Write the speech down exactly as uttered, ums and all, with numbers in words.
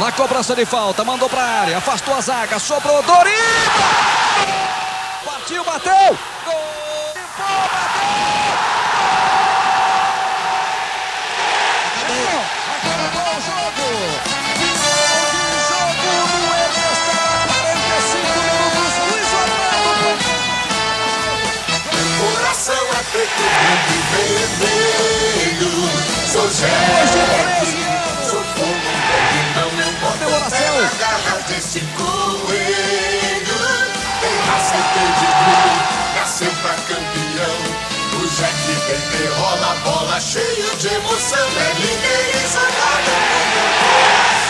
Na cobrança de falta, mandou pra área, afastou a zaga, sobrou Doriva! Partiu, bateu! Gol! Bateu! Acabou o jogo! O jogo no Enestar, quarenta e cinco minutos, Luiz Orlando! Coração atleticano vermelho, sou G E C, sou fogo! Esse coelho tem raça e tem de tudo, nasceu pra campeão. O J E C vem, rola a bola, cheio de emoção. É líder e soldado.